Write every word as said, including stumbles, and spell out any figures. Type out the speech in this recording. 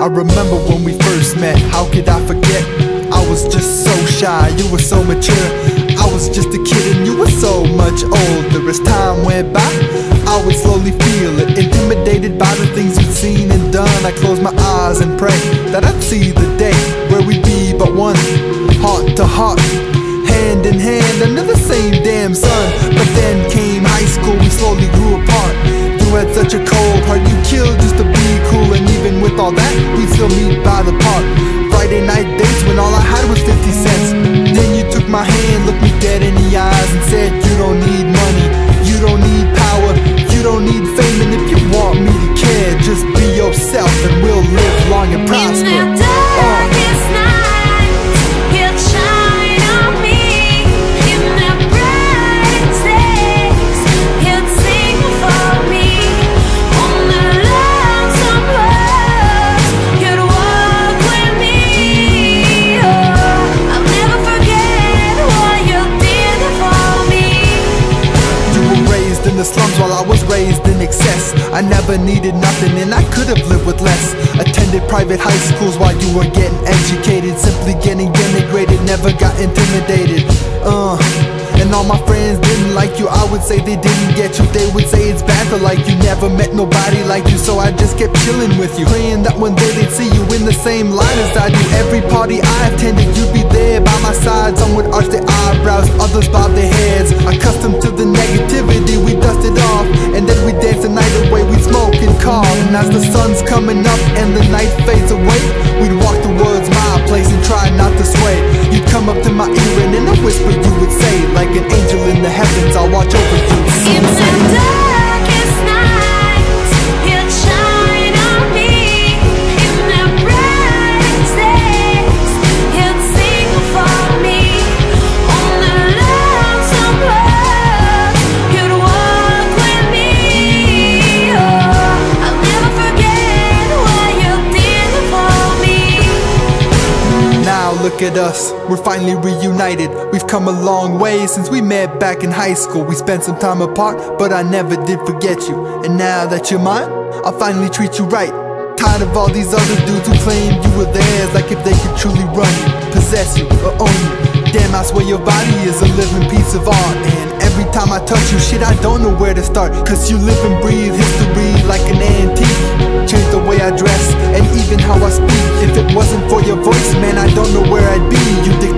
I remember when we first met, how could I forget? I was just so shy, you were so mature. I was just a kid and you were so much older. As time went by, I would slowly feel it, intimidated by the things we'd seen and done. I closed my eyes and prayed that I'd see the day where we'd be but one, heart to heart, hand in hand, under the same damn sun. But then came high school, we slowly grew apart. You had such a cold heart, you killed just to be cool. And even with all that, we'd still meet by the park. Friday night dates when all I had was fifty cents. Then you took my hand, looked me dead in the eyes and said, you don't need money, you don't need power, you don't need fame. And if you want me to care, just be yourself and we'll live long and prosper. In the slums while I was raised in excess, I never needed nothing and I could have lived with less. Attended private high schools while you were getting educated, simply getting denigrated, never got intimidated. Uh, and all my friends didn't like you, I would say they didn't get you. They would say it's bad to like you, never met nobody like you. So I just kept chilling with you, praying that one day they'd see you in the same light as I do. Every party I attended, you'd be there by my side. Some would arch their eyebrows, others bob their heads, accustomed to the negativity. And as the sun's coming up and the night fades away, we'd walk towards my place and try not to sway. You'd come up to my ear and in a whisper you would say, like an angel in the heavens, I'll watch over you. It's the darkest night, he'll shine on me. In the brightest days, he'll sing for me. On the lonesome road, he'll walk with me. Oh, look at us, we're finally reunited. We've come a long way since we met back in high school. We spent some time apart, but I never did forget you. And now that you're mine, I'll finally treat you right. Tired of all these other dudes who claimed you were theirs, like if they could truly run you, possess you, or own you. Damn, I swear your body is a living piece of art. And every time I touch you, shit, I don't know where to start. Cause you live and breathe history like an antique. Change the way I dress, and even how I speak. If it wasn't for your voice, man, I don't know where I'd be. You